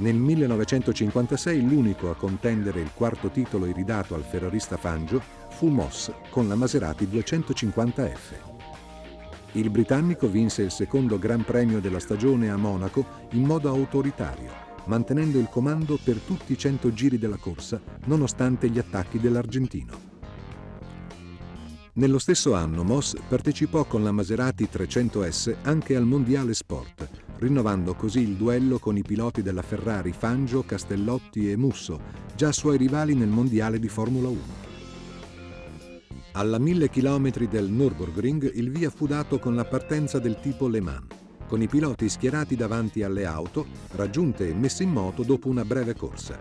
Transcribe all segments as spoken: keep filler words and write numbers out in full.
Nel millenovecentocinquantasei l'unico a contendere il quarto titolo iridato al ferrarista Fangio fu Moss con la Maserati duecentocinquanta F. Il britannico vinse il secondo Gran Premio della stagione a Monaco in modo autoritario, mantenendo il comando per tutti i cento giri della corsa, nonostante gli attacchi dell'argentino. Nello stesso anno Moss partecipò con la Maserati trecento S anche al Mondiale Sport, rinnovando così il duello con i piloti della Ferrari Fangio, Castellotti e Musso, già suoi rivali nel Mondiale di Formula uno. Alla mille chilometri del Nürburgring il via fu dato con la partenza del tipo Le Mans, con i piloti schierati davanti alle auto, raggiunte e messe in moto dopo una breve corsa.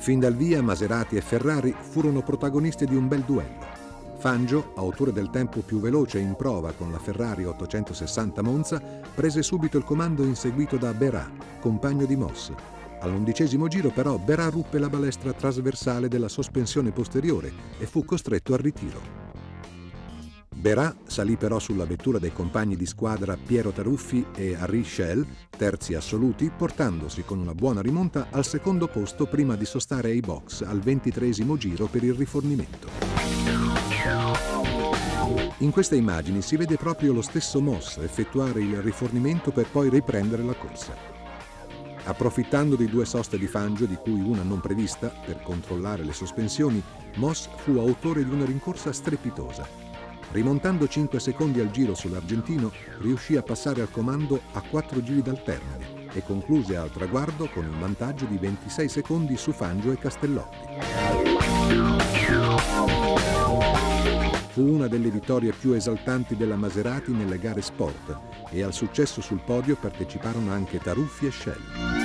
Fin dal via Maserati e Ferrari furono protagoniste di un bel duello. Fangio, autore del tempo più veloce in prova con la Ferrari ottocentosessanta Monza, prese subito il comando inseguito da Behra, compagno di Moss. All'undicesimo giro però Behra ruppe la balestra trasversale della sospensione posteriore e fu costretto al ritiro. Behra salì però sulla vettura dei compagni di squadra Piero Taruffi e Harry Schell, terzi assoluti, portandosi con una buona rimonta al secondo posto prima di sostare ai box al ventitreesimo giro per il rifornimento. In queste immagini si vede proprio lo stesso Moss effettuare il rifornimento per poi riprendere la corsa. Approfittando di due soste di Fangio, di cui una non prevista, per controllare le sospensioni, Moss fu autore di una rincorsa strepitosa. Rimontando cinque secondi al giro sull'argentino, riuscì a passare al comando a quattro giri dal termine e concluse al traguardo con un vantaggio di ventisei secondi su Fangio e Castellotti. Fu una delle vittorie più esaltanti della Maserati nelle gare sport e al successo sul podio parteciparono anche Taruffi e Schell.